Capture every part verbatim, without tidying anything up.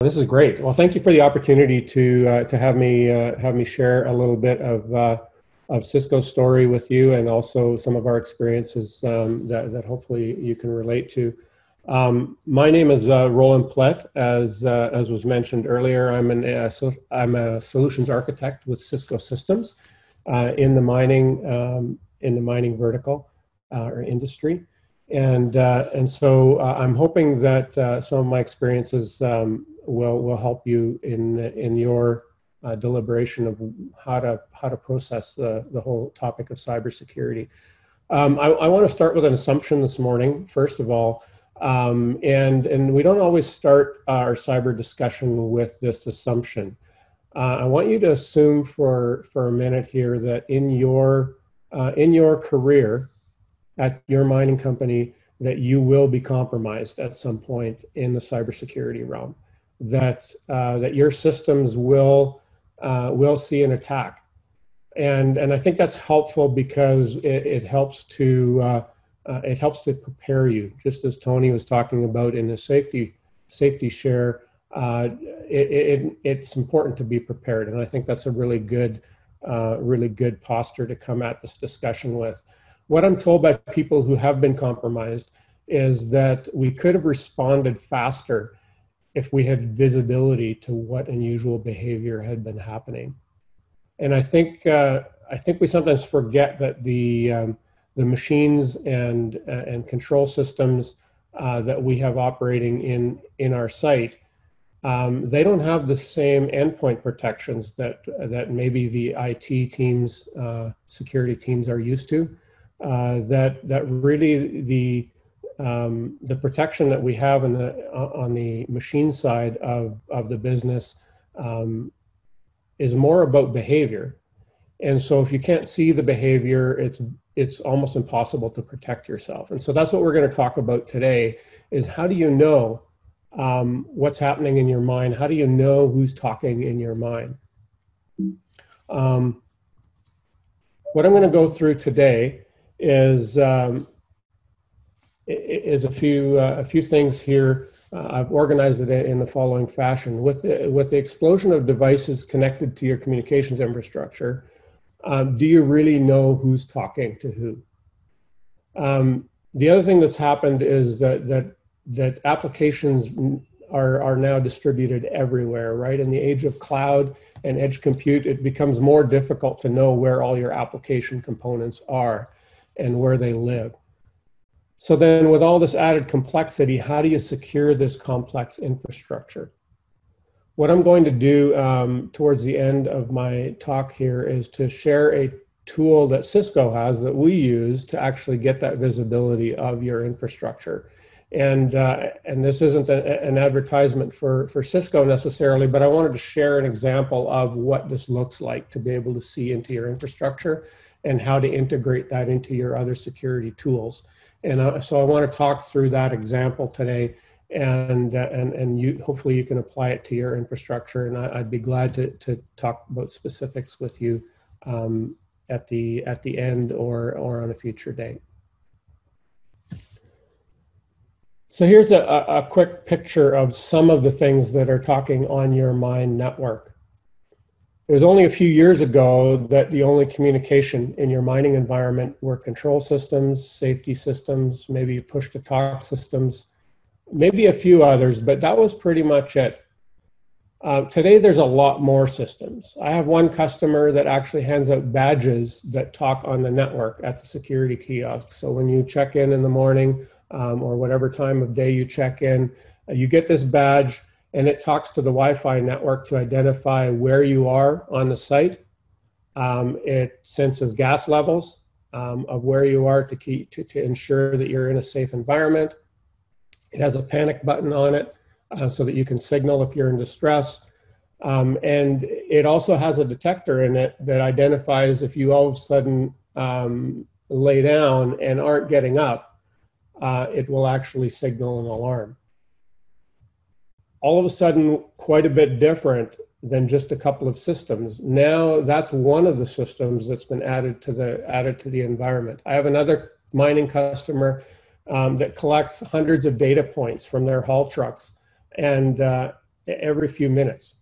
This is great. Well, thank you for the opportunity to uh, to have me uh, have me share a little bit of uh, of Cisco's story with you, and also some of our experiences um, that that hopefully you can relate to. Um, my name is uh, Roland Plett, as uh, as was mentioned earlier. I'm an uh, so I'm a solutions architect with Cisco Systems uh, in the mining um, in the mining vertical uh, or industry. And uh, and so uh, I'm hoping that uh, some of my experiences um, will will help you in in your uh, deliberation of how to how to process the the whole topic of cybersecurity. Um, I, I want to start with an assumption this morning, first of all, um, and and we don't always start our cyber discussion with this assumption. Uh, I want you to assume for for a minute here that in your uh, in your career, at your mining company, that you will be compromised at some point in the cybersecurity realm, that uh, that your systems will uh, will see an attack, and and I think that's helpful because it, it helps to uh, uh, it helps to prepare you. Just as Tony was talking about in the safety safety share, uh, it, it it's important to be prepared, and I think that's a really good uh, really good posture to come at this discussion with. What I'm told by people who have been compromised is that we could have responded faster if we had visibility to what unusual behavior had been happening. And I think uh, I think we sometimes forget that the um, the machines and uh, and control systems uh, that we have operating in in our site, um, they don't have the same endpoint protections that that maybe the I T teams, uh, security teams are used to. Uh, that that really the um, the protection that we have in the, on the machine side of of the business um, is more about behavior, and so if you can't see the behavior, it's it's almost impossible to protect yourself. And so that's what we're going to talk about today: is how do you know um, what's happening in your mind? How do you know who's talking in your mind? Um, what I'm going to go through today is um, is a few uh, a few things here. Uh, I've organized it in the following fashion. With the, with the explosion of devices connected to your communications infrastructure, um, do you really know who's talking to who? Um, the other thing that's happened is that that that applications are are now distributed everywhere. Right, in the age of cloud and edge compute, it becomes more difficult to know where all your application components are and where they live. So then with all this added complexity, how do you secure this complex infrastructure? What I'm going to do um, towards the end of my talk here is to share a tool that Cisco has that we use to actually get that visibility of your infrastructure. And, uh, and this isn't a, an advertisement for, for Cisco necessarily, but I wanted to share an example of what this looks like to be able to see into your infrastructure and how to integrate that into your other security tools. And uh, so I want to talk through that example today, and, uh, and, and you, hopefully you can apply it to your infrastructure. And I, I'd be glad to, to talk about specifics with you um, at, the, at the end or, or on a future date. So here's a, a quick picture of some of the things that are talking on your mine network. It was only a few years ago that the only communication in your mining environment were control systems, safety systems, maybe push-to-talk systems, maybe a few others, but that was pretty much it. Uh, today, there's a lot more systems. I have one customer that actually hands out badges that talk on the network at the security kiosk. So when you check in in the morning um, or whatever time of day you check in, you get this badge, and it talks to the Wi-Fi network to identify where you are on the site. Um, it senses gas levels um, of where you are to, keep, to, to ensure that you're in a safe environment. It has a panic button on it uh, so that you can signal if you're in distress. Um, and it also has a detector in it that identifies if you all of a sudden um, lay down and aren't getting up, uh, it will actually signal an alarm. All of a sudden, quite a bit different than just a couple of systems. Now that's one of the systems that's been added to the, added to the environment. I have another mining customer um, that collects hundreds of data points from their haul trucks, and, uh, every few minutes.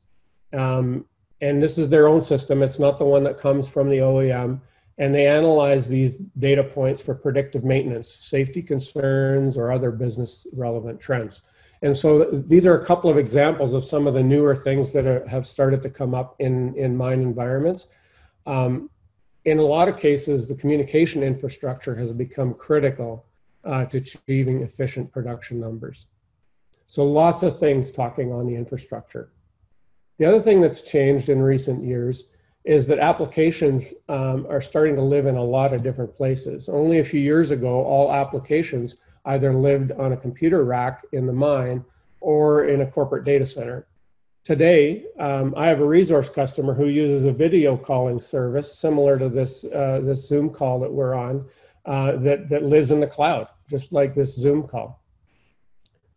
Um, and this is their own system. It's not the one that comes from the O E M. And they analyze these data points for predictive maintenance, safety concerns, or other business relevant trends. And so these are a couple of examples of some of the newer things that are, have started to come up in, in mine environments. Um, in a lot of cases, the communication infrastructure has become critical uh, to achieving efficient production numbers. So lots of things talking on the infrastructure. The other thing that's changed in recent years is that applications um, are starting to live in a lot of different places. Only a few years ago, all applications either lived on a computer rack in the mine or in a corporate data center. Today, um, I have a resource customer who uses a video calling service similar to this, uh, this Zoom call that we're on uh, that, that lives in the cloud, just like this Zoom call.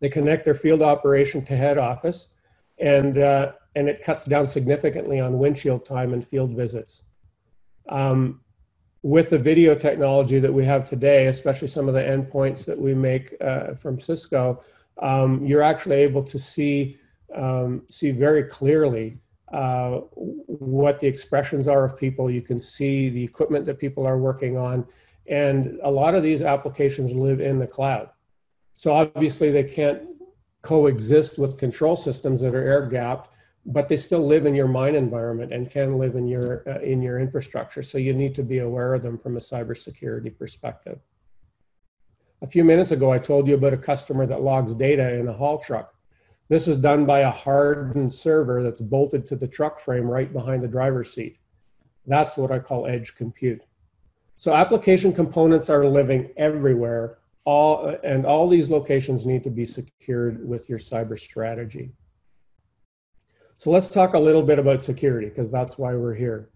They connect their field operation to head office, and uh, and it cuts down significantly on windshield time and field visits. Um, with the video technology that we have today, especially some of the endpoints that we make uh, from Cisco, um, you're actually able to see, um, see very clearly uh, what the expressions are of people. You can see the equipment that people are working on. And a lot of these applications live in the cloud. So obviously they can't coexist with control systems that are air-gapped, but they still live in your mine environment and can live in your, uh, in your infrastructure. So you need to be aware of them from a cybersecurity perspective. A few minutes ago, I told you about a customer that logs data in a haul truck. This is done by a hardened server that's bolted to the truck frame right behind the driver's seat. That's what I call edge compute. So application components are living everywhere, all, and all these locations need to be secured with your cyber strategy. So let's talk a little bit about security, because that's why we're here,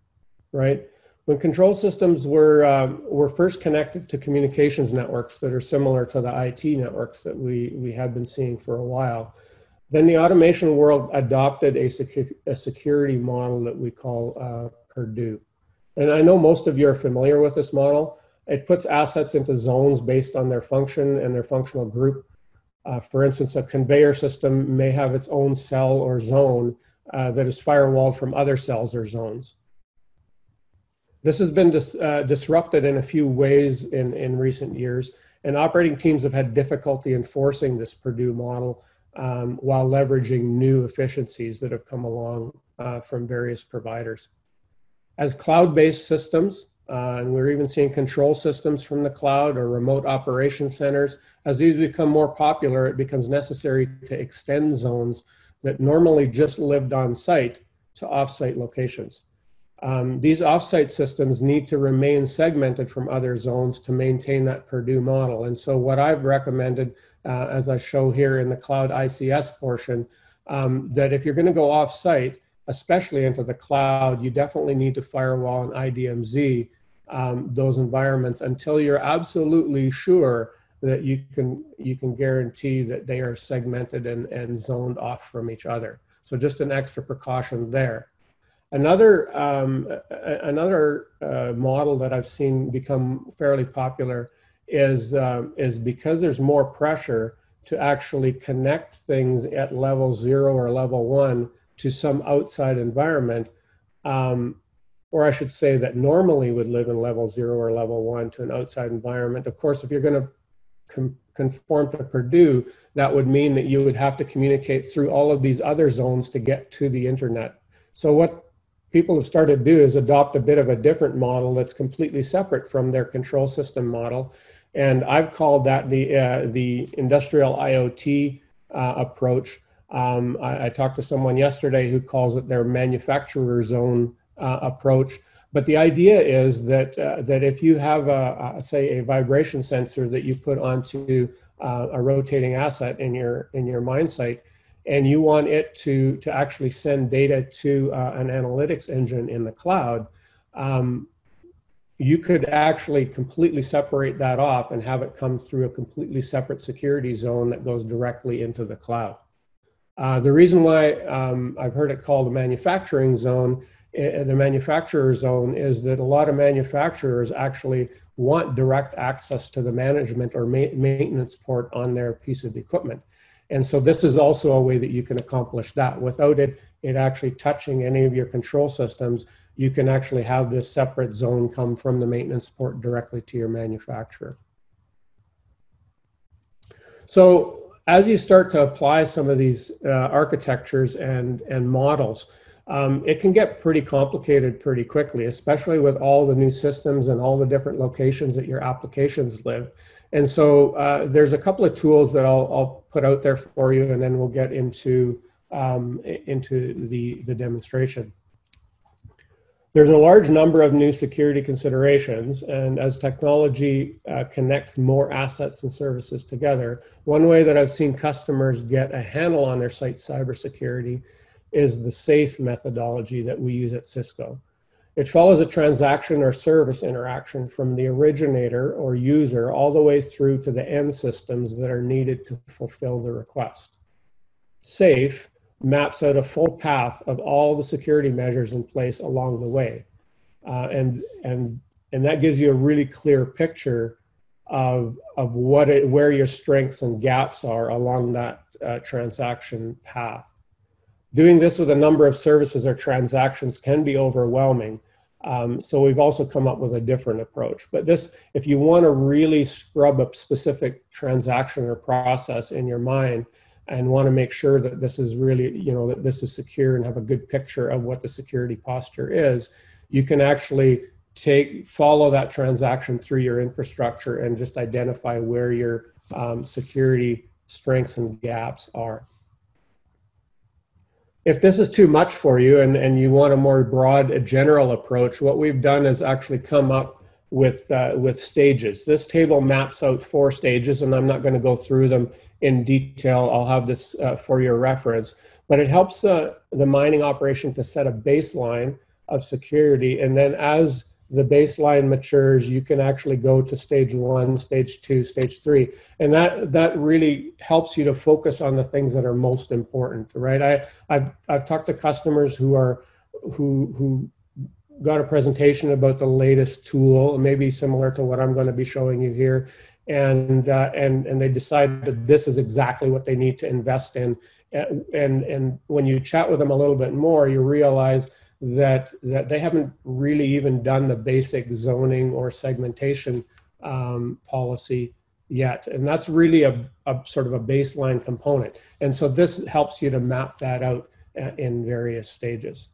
right? When control systems were, um, were first connected to communications networks that are similar to the I T networks that we, we have been seeing for a while, then the automation world adopted a, secu a security model that we call uh, Purdue. And I know most of you are familiar with this model. It puts assets into zones based on their function and their functional group. Uh, for instance, a conveyor system may have its own cell or zone Uh, that is firewalled from other cells or zones. This has been dis uh, disrupted in a few ways in, in recent years, and operating teams have had difficulty enforcing this Purdue model um, while leveraging new efficiencies that have come along uh, from various providers. As cloud-based systems, uh, and we're even seeing control systems from the cloud or remote operation centers, as these become more popular, it becomes necessary to extend zones that normally just lived on site to off-site locations. Um, these off-site systems need to remain segmented from other zones to maintain that Purdue model. And so what I've recommended, uh, as I show here in the cloud I C S portion, um, that if you're gonna go off-site, especially into the cloud, you definitely need to firewall and I D M Z um, those environments until you're absolutely sure that you can, you can guarantee that they are segmented and, and zoned off from each other. So just an extra precaution there. Another, um, another uh, model that I've seen become fairly popular is, uh, is because there's more pressure to actually connect things at level zero or level one to some outside environment, um, or I should say that normally would live in level zero or level one to an outside environment. Of course, if you're gonna conform to Purdue, that would mean that you would have to communicate through all of these other zones to get to the internet. So what people have started to do is adopt a bit of a different model that's completely separate from their control system model. And I've called that the, uh, the industrial I O T uh, approach. Um, I, I talked to someone yesterday who calls it their manufacturer zone uh, approach. But the idea is that, uh, that if you have, a, a, say, a vibration sensor that you put onto uh, a rotating asset in your, in your mine site, and you want it to, to actually send data to uh, an analytics engine in the cloud, um, you could actually completely separate that off and have it come through a completely separate security zone that goes directly into the cloud. Uh, the reason why um, I've heard it called a manufacturing zone, the manufacturer zone, is that a lot of manufacturers actually want direct access to the management or ma maintenance port on their piece of equipment. And so this is also a way that you can accomplish that without it, it actually touching any of your control systems. You can actually have this separate zone come from the maintenance port directly to your manufacturer. So as you start to apply some of these uh, architectures and, and models, um, it can get pretty complicated pretty quickly, especially with all the new systems and all the different locations that your applications live. And so uh, there's a couple of tools that I'll, I'll put out there for you, and then we'll get into, um, into the, the demonstration. There's a large number of new security considerations, and as technology uh, connects more assets and services together, one way that I've seen customers get a handle on their site's cybersecurity is the SAFE methodology that we use at Cisco. It follows a transaction or service interaction from the originator or user all the way through to the end systems that are needed to fulfill the request. SAFE maps out a full path of all the security measures in place along the way. Uh, and, and, and that gives you a really clear picture of, of what it, where your strengths and gaps are along that uh, transaction path. Doing this with a number of services or transactions can be overwhelming. Um, so we've also come up with a different approach. But this, if you want to really scrub a specific transaction or process in your mind, and want to make sure that this is really, you know, that this is secure and have a good picture of what the security posture is, you can actually take, follow that transaction through your infrastructure and just identify where your um, security strengths and gaps are. If this is too much for you and, and you want a more broad, a general approach, what we've done is actually come up with, uh, with stages. This table maps out four stages, and I'm not going to go through them in detail. I'll have this uh, for your reference, but it helps uh, the mining operation to set a baseline of security. And then as the baseline matures, you can actually go to stage one, stage two, stage three. And that, that really helps you to focus on the things that are most important, right? I, I've, I've talked to customers who are, who, who, got a presentation about the latest tool, maybe similar to what I'm going to be showing you here. And, uh, and, and they decide that this is exactly what they need to invest in. And, and when you chat with them a little bit more, you realize that, that they haven't really even done the basic zoning or segmentation um, policy yet. And that's really a, a sort of a baseline component. And so this helps you to map that out in various stages.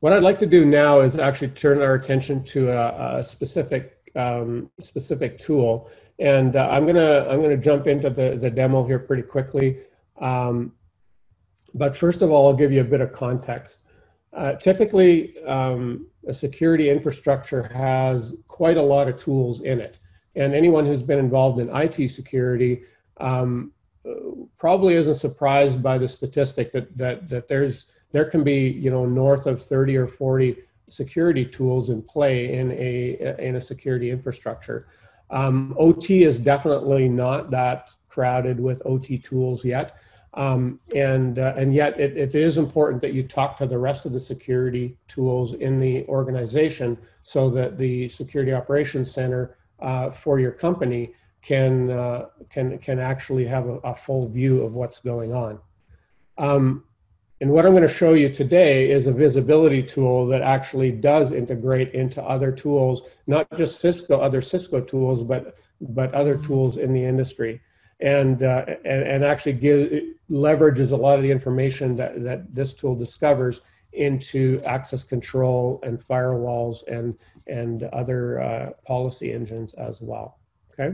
What I'd like to do now is actually turn our attention to a, a specific, um, specific tool. And uh, I'm gonna, I'm gonna jump into the, the demo here pretty quickly. Um, but first of all, I'll give you a bit of context. Uh, typically, um, a security infrastructure has quite a lot of tools in it. And anyone who's been involved in I T security um, probably isn't surprised by the statistic that, that, that there's There can be, you know, north of thirty or forty security tools in play in a, in a security infrastructure. Um, O T is definitely not that crowded with O T tools yet. Um, and, uh, and yet it, it is important that you talk to the rest of the security tools in the organization so that the security operations center uh, for your company can, uh, can, can actually have a, a full view of what's going on. Um, And what I'm going to show you today is a visibility tool that actually does integrate into other tools, not just Cisco, other Cisco tools, but, but other tools in the industry. And, uh, and, and actually give, leverages a lot of the information that, that this tool discovers into access control and firewalls and, and other uh, policy engines as well, okay?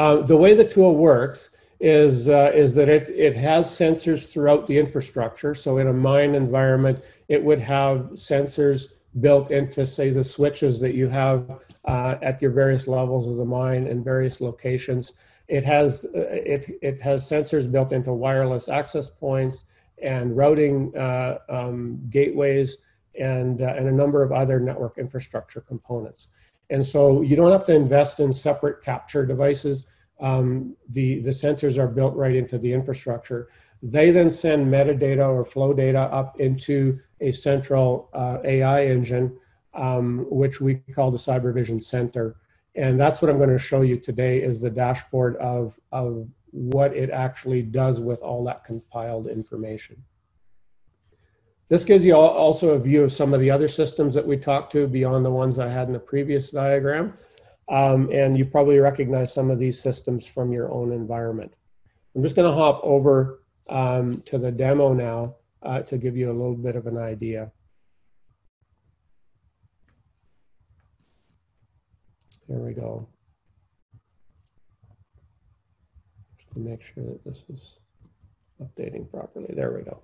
Uh, the way the tool works is, uh, is that it, it has sensors throughout the infrastructure. So in a mine environment, it would have sensors built into, say, the switches that you have uh, at your various levels of the mine and various locations. It has, uh, it, it has sensors built into wireless access points and routing uh, um, gateways and, uh, and a number of other network infrastructure components. And so you don't have to invest in separate capture devices. Um, the, the sensors are built right into the infrastructure. They then send metadata or flow data up into a central uh, A I engine, um, which we call the Cyber Vision Center. And that's what I'm going to show you today, is the dashboard of, of what it actually does with all that compiled information. This gives you also a view of some of the other systems that we talked to beyond the ones I had in the previous diagram. Um, and you probably recognize some of these systems from your own environment. I'm just going to hop over um, to the demo now uh, to give you a little bit of an idea. There we go. Just to make sure that this is updating properly. There we go.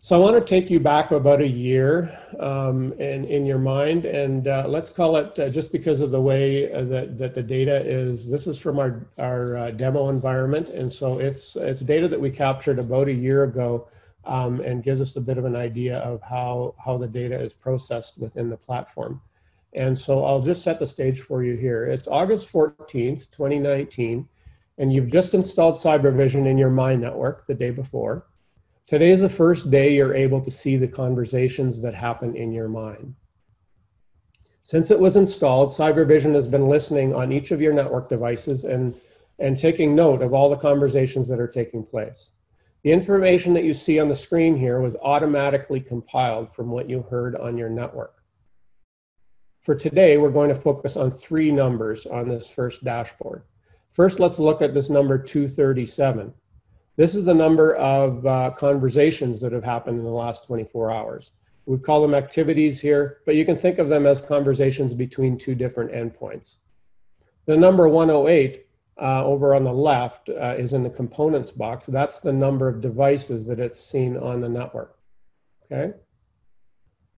So I want to take you back about a year um, in, in your mind, and uh, let's call it, uh, just because of the way uh, that, that the data is, this is from our, our uh, demo environment, and so it's, it's data that we captured about a year ago um, and gives us a bit of an idea of how, how the data is processed within the platform. And so I'll just set the stage for you here. It's August fourteenth, twenty nineteen, and you've just installed Cyber Vision in your My Network the day before. Today is the first day you're able to see the conversations that happen in your mind. Since it was installed, Cyber Vision has been listening on each of your network devices and, and taking note of all the conversations that are taking place. The information that you see on the screen here was automatically compiled from what you heard on your network. For today, we're going to focus on three numbers on this first dashboard. First, let's look at this number two thirty-seven. This is the number of uh, conversations that have happened in the last twenty-four hours. We call them activities here, but you can think of them as conversations between two different endpoints. The number one oh eight uh, over on the left uh, is in the components box. That's the number of devices that it's seen on the network, okay?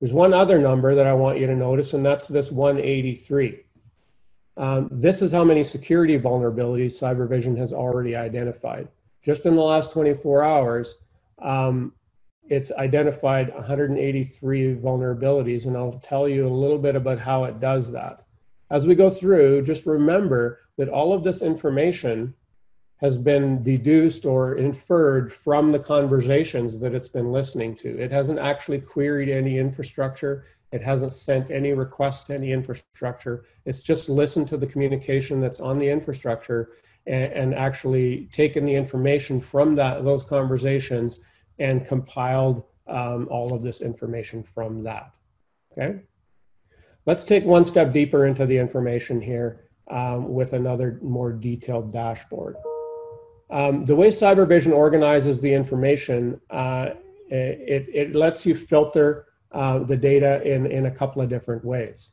There's one other number that I want you to notice, and that's this one eighty-three. Um, this is how many security vulnerabilities Cyber Vision has already identified. Just in the last twenty-four hours, um, it's identified one hundred eighty-three vulnerabilities, and I'll tell you a little bit about how it does that. As we go through, just remember that all of this information has been deduced or inferred from the conversations that it's been listening to. It hasn't actually queried any infrastructure. It hasn't sent any requests to any infrastructure. It's just listened to the communication that's on the infrastructure and, and actually taken the information from that, those conversations, and compiled um, all of this information from that, okay? Let's take one step deeper into the information here um, with another more detailed dashboard. Um, the way Cyber Vision organizes the information, uh, it, it lets you filter uh, the data in, in a couple of different ways.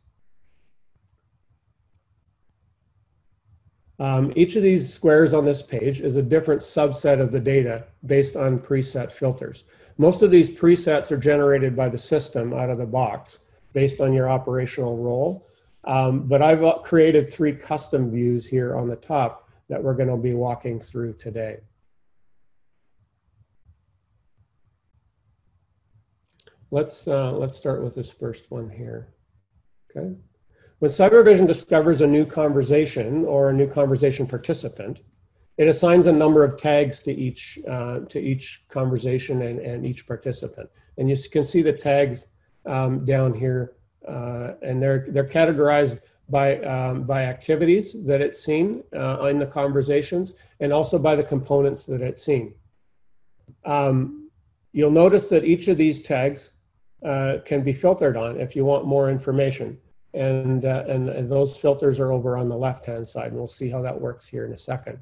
Um, each of these squares on this page is a different subset of the data based on preset filters. Most of these presets are generated by the system out of the box based on your operational role. Um, but I've created three custom views here on the top that we're going to be walking through today. Let's, uh, let's start with this first one here, okay? When Cyber Vision discovers a new conversation or a new conversation participant, it assigns a number of tags to each, uh, to each conversation and, and each participant. And you can see the tags um, down here, uh, and they're, they're categorized by, um, by activities that it's seen uh, in the conversations, and also by the components that it's seen. Um, you'll notice that each of these tags uh, can be filtered on if you want more information. And, uh, and, and those filters are over on the left-hand side, and we'll see how that works here in a second.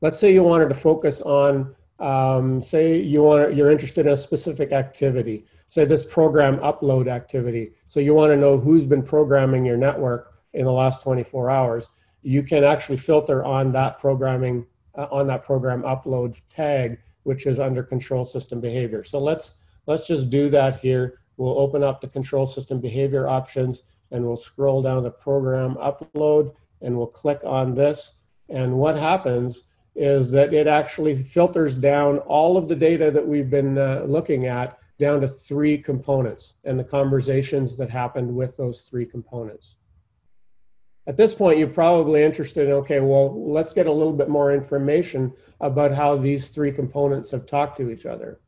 Let's say you wanted to focus on, um, say you want, you're interested in a specific activity, say this program upload activity. So you want to know who's been programming your network in the last twenty-four hours, you can actually filter on that programming, uh, on that program upload tag, which is under control system behavior. So let's, let's just do that here. We'll open up the control system behavior options, and we'll scroll down to program upload, and we'll click on this. And what happens is that it actually filters down all of the data that we've been uh, looking at down to three components and the conversations that happened with those three components. At this point, you're probably interested in, okay, well, let's get a little bit more information about how these three components have talked to each other.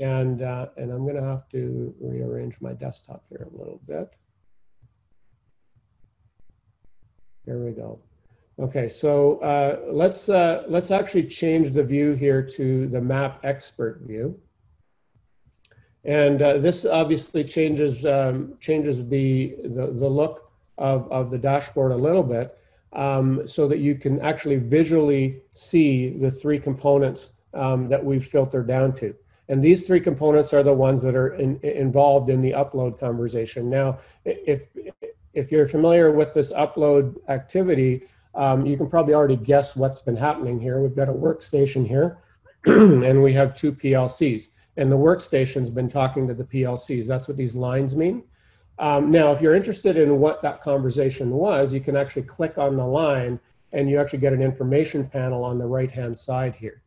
And, uh, and I'm gonna have to rearrange my desktop here a little bit. Here we go. Okay, so uh, let's, uh, let's actually change the view here to the map expert view. And uh, this obviously changes, um, changes the, the, the look of, of the dashboard a little bit, um, so that you can actually visually see the three components um, that we've filtered down to. And these three components are the ones that are in, involved in the upload conversation. Now, if, if you're familiar with this upload activity, um, you can probably already guess what's been happening here. We've got a workstation here, and we have two P L Cs. And the workstation's been talking to the P L Cs. That's what these lines mean. Um, now, if you're interested in what that conversation was, you can actually click on the line, and you actually get an information panel on the right-hand side here.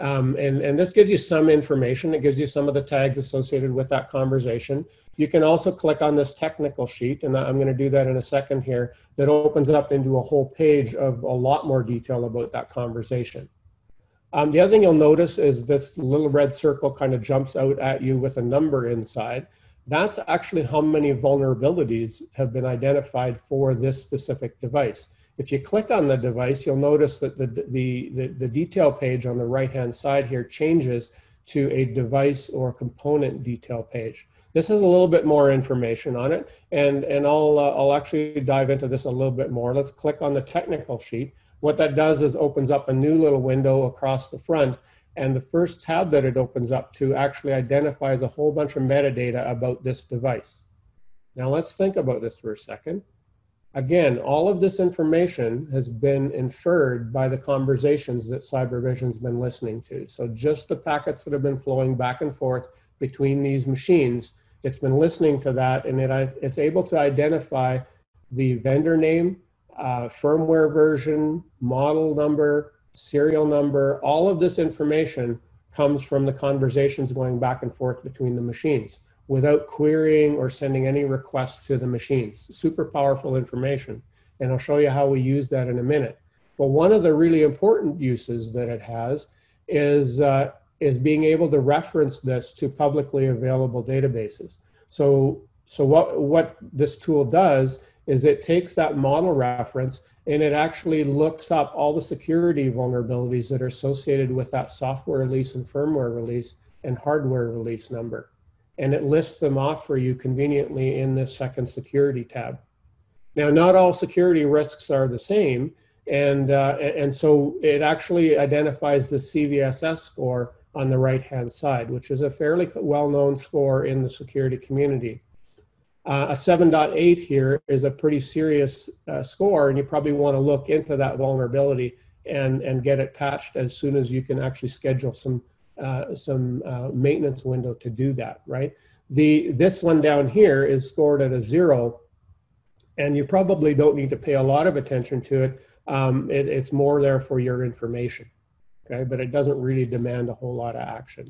Um, and, and this gives you some information. It gives you some of the tags associated with that conversation. You can also click on this technical sheet, and I'm going to do that in a second here, that opens up into a whole page of a lot more detail about that conversation. Um, the other thing you'll notice is this little red circle kind of jumps out at you with a number inside. That's actually how many vulnerabilities have been identified for this specific device. If you click on the device, you'll notice that the, the, the, the detail page on the right-hand side here changes to a device or component detail page. This has a little bit more information on it, and, and I'll, uh, I'll actually dive into this a little bit more. Let's click on the technical sheet. What that does is opens up a new little window across the front, and the first tab that it opens up to actually identifies a whole bunch of metadata about this device. Now let's think about this for a second. Again, all of this information has been inferred by the conversations that Cyber Vision's been listening to. So just the packets that have been flowing back and forth between these machines, it's been listening to that, and it, it's able to identify the vendor name, uh, firmware version, model number, serial number. All of this information comes from the conversations going back and forth between the machines, without querying or sending any requests to the machines. Super powerful information. And I'll show you how we use that in a minute. But one of the really important uses that it has is, uh, is being able to reference this to publicly available databases. So, so what, what this tool does is it takes that model reference, and it actually looks up all the security vulnerabilities that are associated with that software release and firmware release and hardware release number. And it lists them off for you conveniently in this second security tab. Now, not all security risks are the same, and, uh, and so it actually identifies the C V S S score on the right-hand side, which is a fairly well-known score in the security community. Uh, a seven point eight here is a pretty serious uh, score, and you probably want to look into that vulnerability and, and get it patched as soon as you can actually schedule some Uh, some uh, maintenance window to do that, right? The, this one down here is scored at a zero, and you probably don't need to pay a lot of attention to it. Um, it it's more there for your information, okay? But it doesn't really demand a whole lot of action.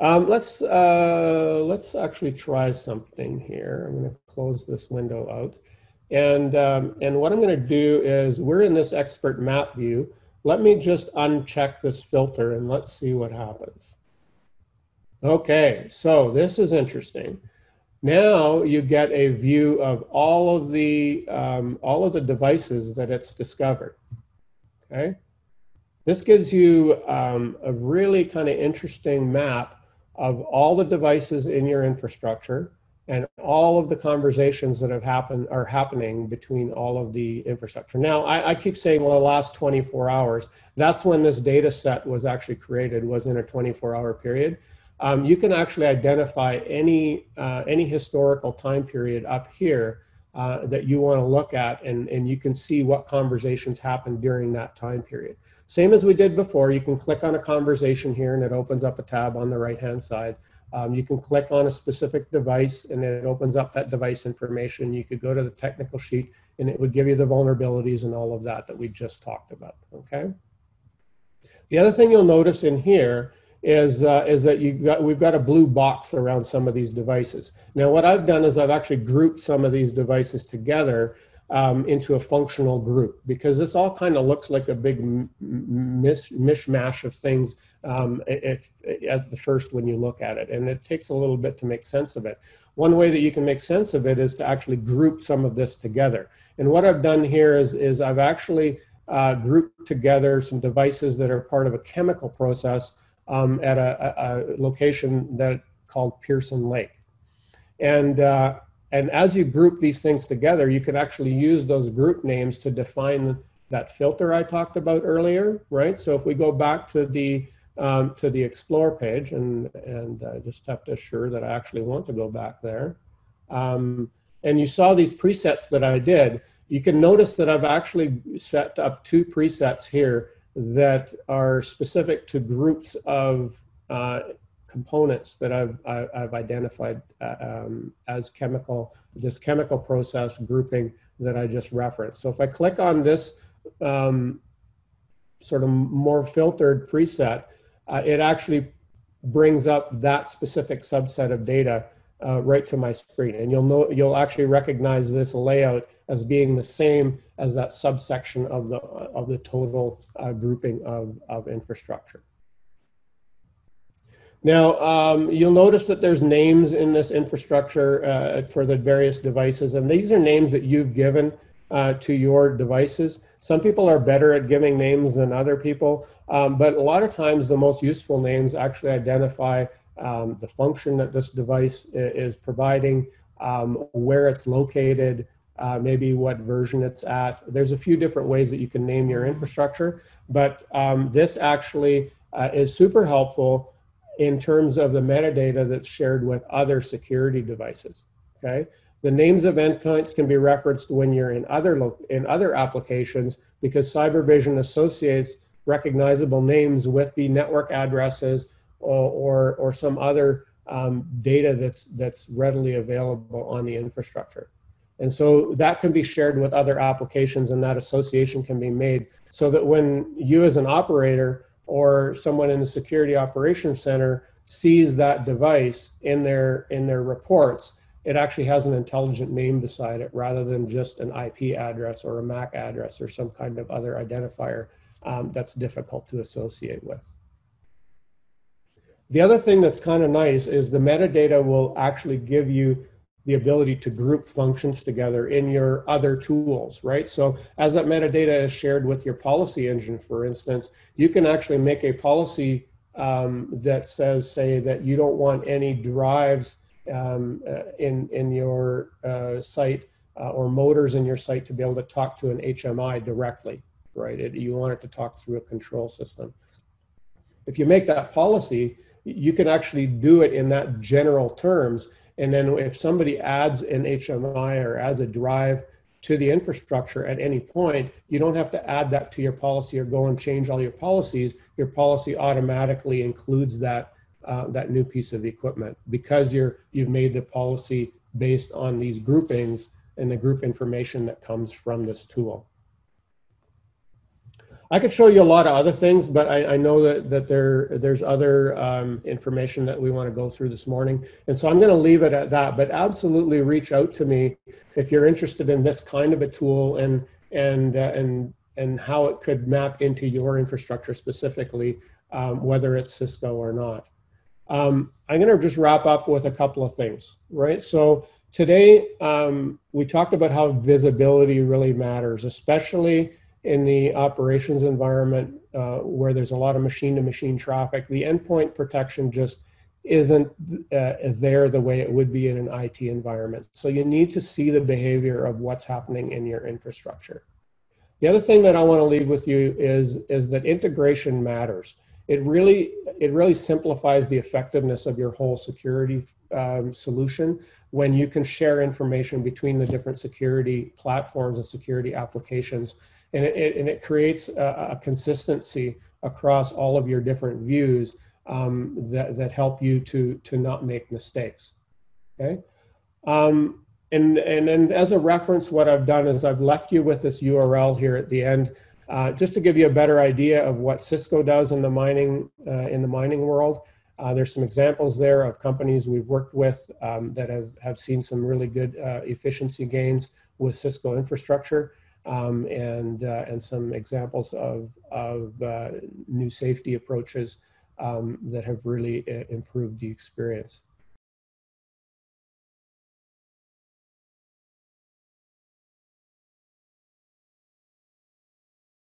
Um, let's, uh, let's actually try something here. I'm gonna close this window out. And, um, and what I'm gonna do is, we're in this expert map view. Let me just uncheck this filter and let's see what happens. Okay, so this is interesting. Now you get a view of all of the, um, all of the devices that it's discovered, okay? This gives you um, a really kind of interesting map of all the devices in your infrastructure and all of the conversations that have happened are happening between all of the infrastructure. Now, I, I keep saying, well, the last twenty-four hours, that's when this data set was actually created, was in a twenty-four hour period. Um, you can actually identify any, uh, any historical time period up here uh, that you want to look at, and, and you can see what conversations happened during that time period. Same as we did before, you can click on a conversation here and it opens up a tab on the right-hand side. Um, you can click on a specific device and it opens up that device information. You could go to the technical sheet and it would give you the vulnerabilities and all of that that we just talked about, okay? The other thing you'll notice in here is, uh, is that you've got, we've got a blue box around some of these devices. Now what I've done is I've actually grouped some of these devices together um, into a functional group, because this all kind of looks like a big m mis mishmash of things um, if, at the first when you look at it, and it takes a little bit to make sense of it. One way that you can make sense of it is to actually group some of this together. And what I've done here is, is I've actually uh, grouped together some devices that are part of a chemical process um, at a, a, a location that called Pearson Lake. And, uh, and as you group these things together, you can actually use those group names to define that filter I talked about earlier, right? So if we go back to the, um, to the Explore page, and, and I just have to assure that I actually want to go back there. Um, and you saw these presets that I did. You can notice that I've actually set up two presets here that are specific to groups of uh, components that I've, I've identified um, as chemical, this chemical process grouping that I just referenced. So if I click on this um, sort of more filtered preset, uh, it actually brings up that specific subset of data uh, right to my screen. And you'll, know, you'll actually recognize this layout as being the same as that subsection of the, of the total uh, grouping of, of infrastructure. Now, um, you'll notice that there's names in this infrastructure uh, for the various devices, and these are names that you've given uh, to your devices. Some people are better at giving names than other people, um, but a lot of times the most useful names actually identify um, the function that this device is providing, um, where it's located, uh, maybe what version it's at. There's a few different ways that you can name your infrastructure, but um, this actually uh, is super helpful in terms of the metadata that's shared with other security devices, okay? The names of endpoints can be referenced when you're in other, in other applications, because Cyber Vision associates recognizable names with the network addresses or, or, or some other um, data that's, that's readily available on the infrastructure. And so that can be shared with other applications, and that association can be made so that when you as an operator or someone in the security operations center sees that device in their, in their reports, it actually has an intelligent name beside it rather than just an I P address or a M A C address or some kind of other identifier um, that's difficult to associate with. The other thing that's kind of nice is the metadata will actually give you the ability to group functions together in your other tools, right? So as that metadata is shared with your policy engine, for instance, you can actually make a policy um, that says, say, that you don't want any drives um, in, in your uh, site uh, or motors in your site to be able to talk to an H M I directly, right? It, you want it to talk through a control system. If you make that policy, you can actually do it in that general terms. And then if somebody adds an H M I or adds a drive to the infrastructure at any point, you don't have to add that to your policy or go and change all your policies. Your policy automatically includes that, uh, that new piece of equipment, because you're, you've made the policy based on these groupings and the group information that comes from this tool. I could show you a lot of other things, but I, I know that, that there, there's other um, information that we want to go through this morning. And so I'm going to leave it at that, but absolutely reach out to me if you're interested in this kind of a tool and, and, uh, and, and how it could map into your infrastructure specifically, um, whether it's Cisco or not. Um, I'm going to just wrap up with a couple of things, right? So today um, we talked about how visibility really matters, especially in the operations environment uh, where there's a lot of machine-to-machine traffic. The endpoint protection just isn't uh, there the way it would be in an I T environment. So you need to see the behavior of what's happening in your infrastructure. The other thing that I want to leave with you is, is that integration matters. It really, it really simplifies the effectiveness of your whole security um, solution when you can share information between the different security platforms and security applications. And it, and it creates a, a consistency across all of your different views um, that, that help you to, to not make mistakes, okay? Um, and, and, and as a reference, what I've done is I've left you with this U R L here at the end, uh, just to give you a better idea of what Cisco does in the mining, uh, in the mining world. Uh, there's some examples there of companies we've worked with um, that have, have seen some really good uh, efficiency gains with Cisco infrastructure, um, and, uh, and some examples of, of uh, new safety approaches um, that have really uh, improved the experience.